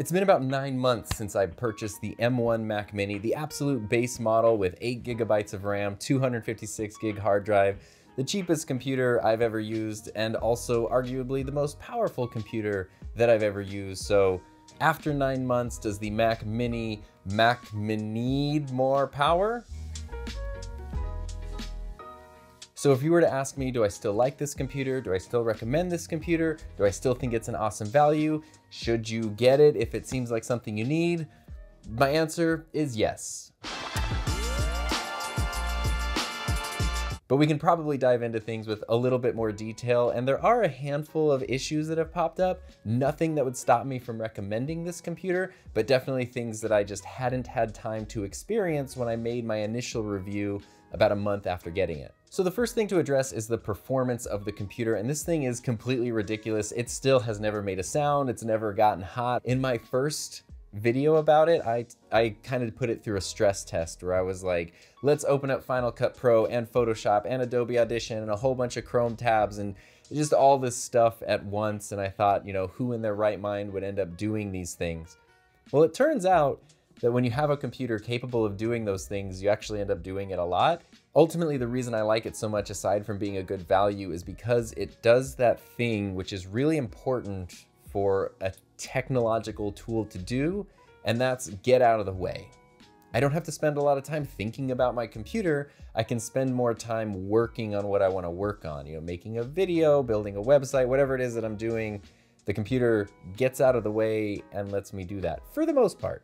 It's been about 9 months since I purchased the M1 Mac Mini, the absolute base model with 8 gigabytes of RAM, 256 gig hard drive, the cheapest computer I've ever used, and also arguably the most powerful computer that I've ever used. So after 9 months, does the Mac Mini need more power? So if you were to ask me, do I still like this computer? Do I still recommend this computer? Do I still think it's an awesome value? Should you get it if it seems like something you need? My answer is yes. But we can probably dive into things with a little bit more detail, and there are a handful of issues that have popped up. Nothing that would stop me from recommending this computer, but definitely things that I just hadn't had time to experience when I made my initial review about a month after getting it. So the first thing to address is the performance of the computer, and this thing is completely ridiculous. It still has never made a sound, it's never gotten hot. In my first video about it, I kind of put it through a stress test where I was like, let's open up Final Cut Pro and Photoshop and Adobe Audition and a whole bunch of Chrome tabs and just all this stuff at once. And I thought, you know, who in their right mind would end up doing these things? Well, it turns out that when you have a computer capable of doing those things, you actually end up doing it a lot. Ultimately, the reason I like it so much, aside from being a good value, is because it does that thing which is really important for a technological tool to do, and that's get out of the way. I don't have to spend a lot of time thinking about my computer. I can spend more time working on what I want to work on, you know, making a video, building a website, whatever it is that I'm doing. The computer gets out of the way and lets me do that for the most part.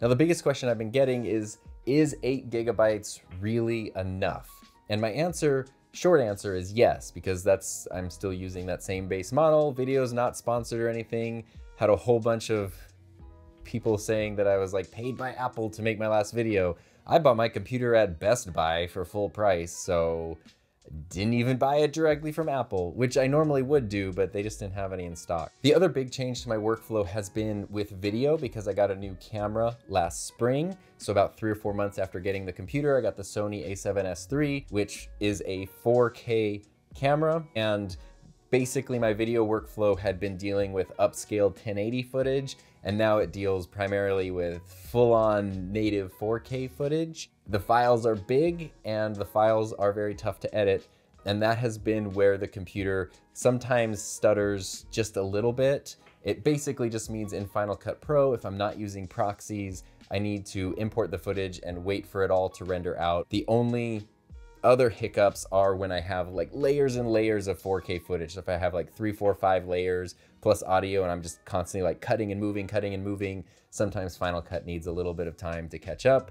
Now, the biggest question I've been getting is 8 gigabytes really enough? And my answer, short answer, is yes, because I'm still using that same base model. Video's not sponsored or anything. Had a whole bunch of people saying that I was like paid by Apple to make my last video. I bought my computer at Best Buy for full price, so didn't even buy it directly from Apple, which I normally would do, but they just didn't have any in stock. The other big change to my workflow has been with video, because I got a new camera last spring. So about 3 or 4 months after getting the computer, I got the Sony a7S III, which is a 4K camera. And basically my video workflow had been dealing with upscaled 1080 footage, and now it deals primarily with full-on native 4K footage. The files are big and the files are very tough to edit, and that has been where the computer sometimes stutters just a little bit. It basically just means in Final Cut Pro, if I'm not using proxies, I need to import the footage and wait for it all to render out. The only other hiccups are when I have like layers and layers of 4K footage. So if I have like 3, 4, 5 layers plus audio and I'm just constantly like cutting and moving, sometimes Final Cut needs a little bit of time to catch up.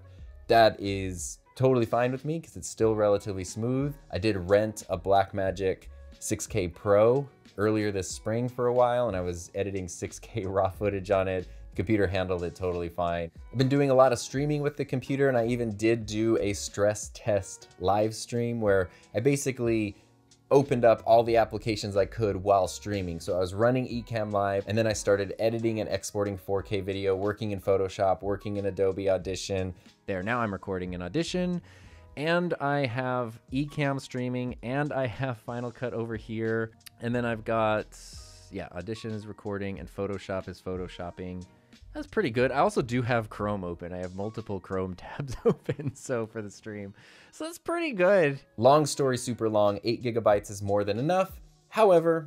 That is totally fine with me because it's still relatively smooth. I did rent a Blackmagic 6K Pro earlier this spring for a while, and I was editing 6K raw footage on it. Computer handled it totally fine. I've been doing a lot of streaming with the computer, and I even did do a stress test live stream where I basically opened up all the applications I could while streaming. So I was running Ecamm Live, and then I started editing and exporting 4K video, working in Photoshop, working in Adobe Audition. There, now I'm recording in Audition, and I have Ecamm streaming, and I have Final Cut over here. And then I've got, yeah, Audition is recording and Photoshop is Photoshopping. That's pretty good. I also do have Chrome open. I have multiple Chrome tabs open, so for the stream. So that's pretty good. Long story super long, 8 gigabytes is more than enough. However,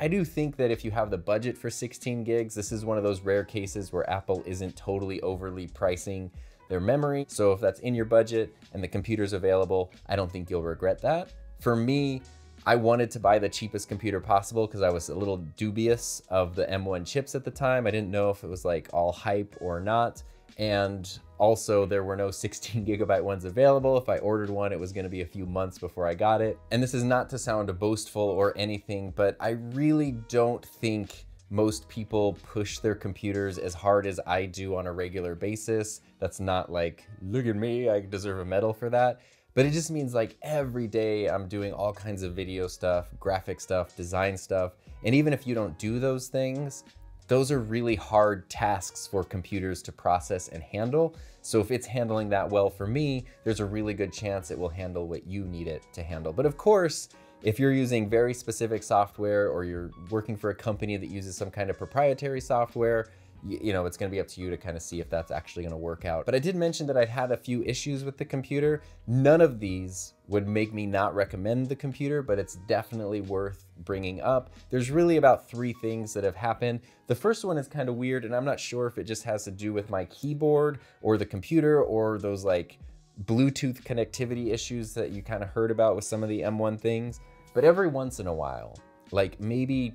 I do think that if you have the budget for 16 gigs, this is one of those rare cases where Apple isn't totally overly pricing their memory. So if that's in your budget and the computer's available, I don't think you'll regret that. For me, I wanted to buy the cheapest computer possible because I was a little dubious of the M1 chips at the time. I didn't know if it was like all hype or not. And also there were no 16 gigabyte ones available. If I ordered one, it was gonna be a few months before I got it. And this is not to sound boastful or anything, but I really don't think most people push their computers as hard as I do on a regular basis. That's not like, look at me, I deserve a medal for that. But it just means like every day I'm doing all kinds of video stuff, graphic stuff, design stuff. And even if you don't do those things, those are really hard tasks for computers to process and handle. So if it's handling that well for me, there's a really good chance it will handle what you need it to handle. But of course, If you're using very specific software or you're working for a company that uses some kind of proprietary software, you know, it's gonna be up to you to kind of see if that's actually gonna work out. But I did mention that I'd had a few issues with the computer. None of these would make me not recommend the computer, but it's definitely worth bringing up. There's really about three things that have happened. The first one is kind of weird, and I'm not sure if it just has to do with my keyboard or the computer or those like Bluetooth connectivity issues that you kind of heard about with some of the M1 things. But every once in a while, like maybe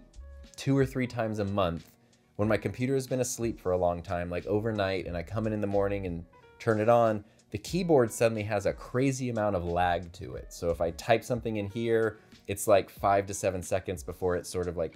2 or 3 times a month, when my computer has been asleep for a long time, like overnight, and I come in the morning and turn it on, the keyboard suddenly has a crazy amount of lag to it. So if I type something in here, it's like 5 to 7 seconds before it sort of like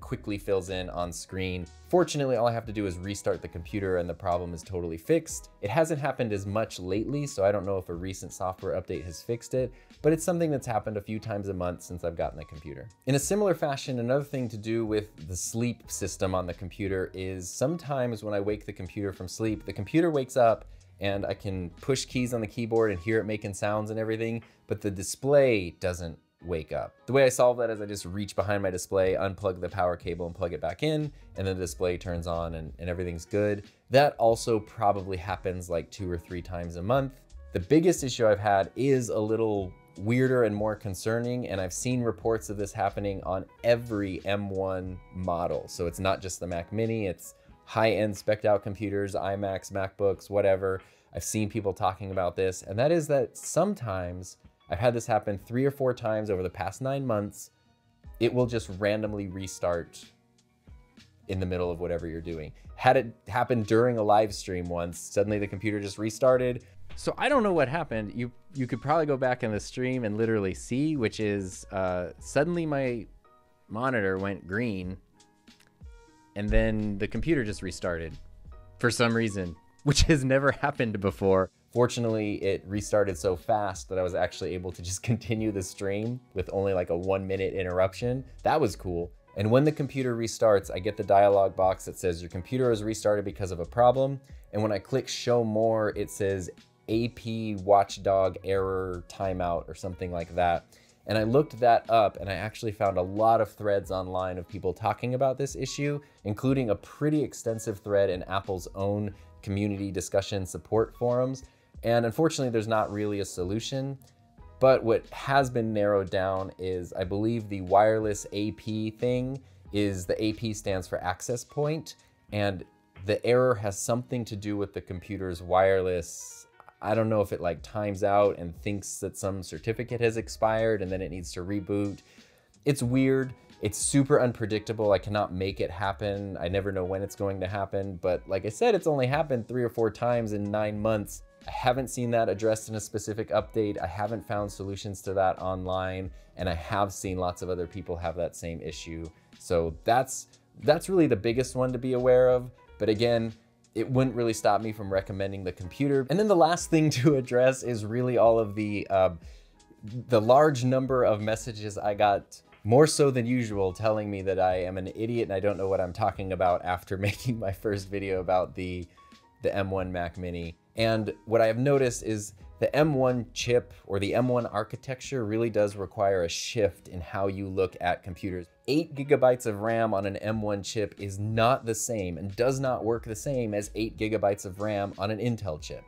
quickly fills in on screen. Fortunately, all I have to do is restart the computer and the problem is totally fixed. It hasn't happened as much lately, so I don't know if a recent software update has fixed it, but it's something that's happened a few times a month since I've gotten the computer. In a similar fashion, another thing to do with the sleep system on the computer is sometimes when I wake the computer from sleep, the computer wakes up and I can push keys on the keyboard and hear it making sounds and everything, but the display doesn't wake up. The way I solve that is I just reach behind my display, unplug the power cable and plug it back in, and then the display turns on and everything's good. That also probably happens like 2 or 3 times a month. The biggest issue I've had is a little weirder and more concerning, and I've seen reports of this happening on every M1 model. So it's not just the Mac Mini, it's high-end spec'd out computers, iMacs, MacBooks, whatever. I've seen people talking about this, and that is that sometimes, I've had this happen 3 or 4 times over the past 9 months, it will just randomly restart in the middle of whatever you're doing. Had it happened during a live stream once, suddenly the computer just restarted. So I don't know what happened. You could probably go back in the stream and literally see, which is suddenly my monitor went green, and then the computer just restarted for some reason, which has never happened before. Fortunately, it restarted so fast that I was actually able to just continue the stream with only like a 1-minute interruption. That was cool. And when the computer restarts, I get the dialog box that says your computer is restarted because of a problem. And when I click show more, it says AP watchdog error timeout or something like that. And I looked that up and I actually found a lot of threads online of people talking about this issue, including a pretty extensive thread in Apple's own community discussion support forums. And unfortunately, there's not really a solution. But what has been narrowed down is I believe the wireless AP thing is the AP stands for access point, and the error has something to do with the computer's wireless. I don't know if it like times out and thinks that some certificate has expired and then it needs to reboot. It's weird. It's super unpredictable. I cannot make it happen. I never know when it's going to happen. But like I said, it's only happened 3 or 4 times in 9 months. I haven't seen that addressed in a specific update. I haven't found solutions to that online. And I have seen lots of other people have that same issue. So that's really the biggest one to be aware of. But again, it wouldn't really stop me from recommending the computer. And then the last thing to address is really all of the large number of messages I got, more so than usual, telling me that I am an idiot and I don't know what I'm talking about after making my first video about the M1 Mac Mini. And what I have noticed is the M1 chip or the M1 architecture really does require a shift in how you look at computers. 8 gigabytes of RAM on an M1 chip is not the same and does not work the same as 8 gigabytes of RAM on an Intel chip.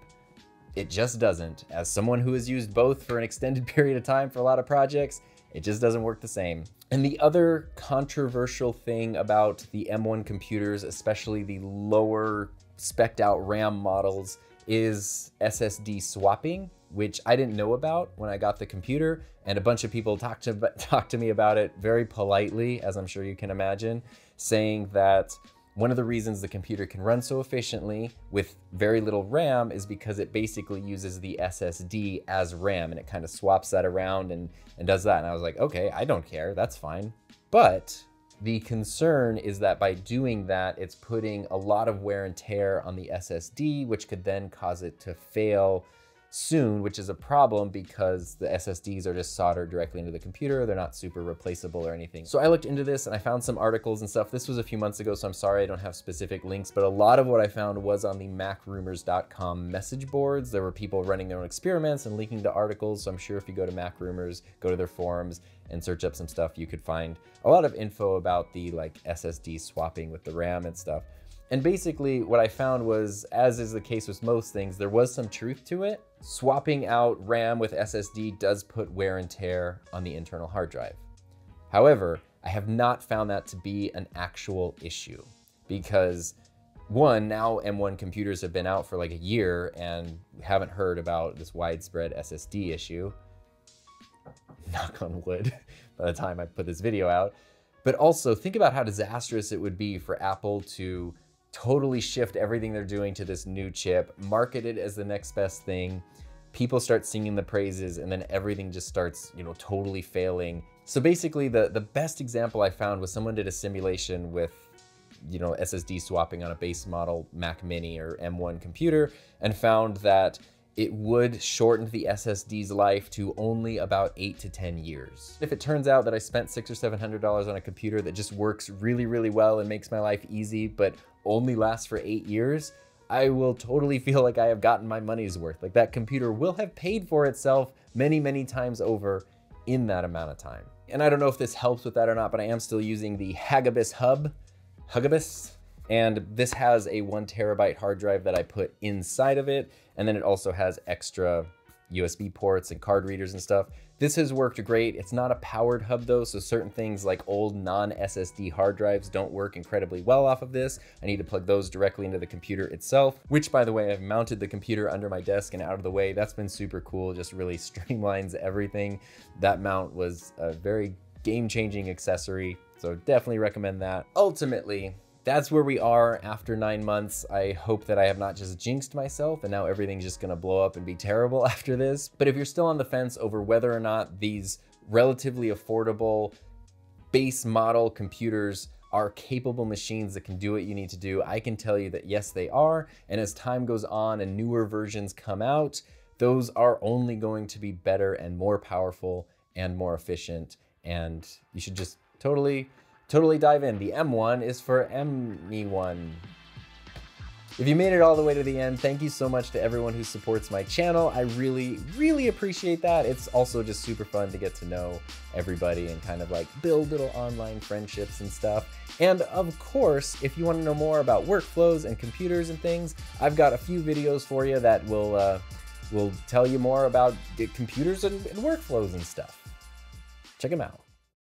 It just doesn't. As someone who has used both for an extended period of time for a lot of projects, it just doesn't work the same. And the other controversial thing about the M1 computers, especially the lower spec'd out RAM models, is SSD swapping, which I didn't know about when I got the computer. And a bunch of people talked to me about it very politely, as I'm sure you can imagine, saying that one of the reasons the computer can run so efficiently with very little RAM is because it basically uses the SSD as RAM and it kind of swaps that around and does that. And I was like, okay, I don't care, that's fine. But the concern is that by doing that, it's putting a lot of wear and tear on the SSD, which could then cause it to fail soon, which is a problem because the SSDs are just soldered directly into the computer. They're not super replaceable or anything. So I looked into this and I found some articles and stuff. This was a few months ago, so I'm sorry I don't have specific links, but a lot of what I found was on the macrumors.com message boards. There were people running their own experiments and linking to articles. So I'm sure if you go to MacRumors, go to their forums and search up some stuff, you could find a lot of info about the like SSD swapping with the RAM and stuff. And basically what I found was, as is the case with most things, there was some truth to it. Swapping out RAM with SSD does put wear and tear on the internal hard drive. However, I have not found that to be an actual issue because one, now M1 computers have been out for like a year and haven't heard about this widespread SSD issue. Knock on wood by the time I put this video out. But also think about how disastrous it would be for Apple to totally shift everything they're doing to this new chip, market it as the next best thing. People start singing the praises and then everything just starts, you know, totally failing. So basically the best example I found was someone did a simulation with, you know, SSD swapping on a base model Mac Mini or M1 computer and found that it would shorten the SSD's life to only about 8 to 10 years. If it turns out that I spent $600 or $700 on a computer that just works really, really well and makes my life easy, but only lasts for 8 years, I will totally feel like I have gotten my money's worth. Like that computer will have paid for itself many, many times over in that amount of time. And I don't know if this helps with that or not, but I am still using the Hagibis Hub, and this has a 1 terabyte hard drive that I put inside of it. And then it also has extra USB ports and card readers and stuff. This has worked great. It's not a powered hub though, so certain things like old non-SSD hard drives don't work incredibly well off of this. I need to plug those directly into the computer itself, which by the way, I've mounted the computer under my desk and out of the way. That's been super cool. Just really streamlines everything. That mount was a very game-changing accessory, so definitely recommend that. Ultimately, that's where we are after 9 months. I hope that I have not just jinxed myself and now everything's just gonna blow up and be terrible after this. But if you're still on the fence over whether or not these relatively affordable base model computers are capable machines that can do what you need to do, I can tell you that yes, they are. And as time goes on and newer versions come out, those are only going to be better and more powerful and more efficient. And you should just totally dive in. The M1 is for M1. If you made it all the way to the end, thank you so much to everyone who supports my channel. I really, really appreciate that. It's also just super fun to get to know everybody and kind of like build little online friendships and stuff. And of course, if you want to know more about workflows and computers and things, I've got a few videos for you that will tell you more about computers and workflows and stuff. Check them out.